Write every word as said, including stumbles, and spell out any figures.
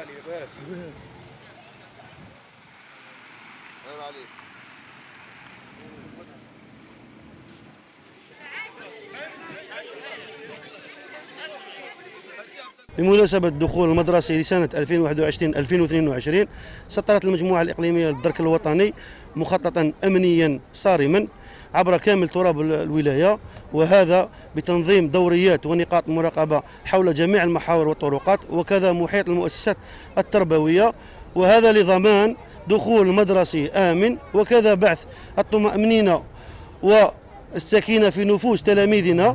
عالي يا باشا. عيب عليك. بمناسبة الدخول المدرسي لسنة ألفين وواحد وعشرين ألفين واثنين وعشرين سطرت المجموعة الإقليمية للدرك الوطني مخططا أمنيا صارما عبر كامل تراب الولاية، وهذا بتنظيم دوريات ونقاط مراقبة حول جميع المحاور والطرقات وكذا محيط المؤسسات التربوية، وهذا لضمان دخول مدرسي آمن وكذا بعث الطمأنينة والسكينة في نفوس تلاميذنا.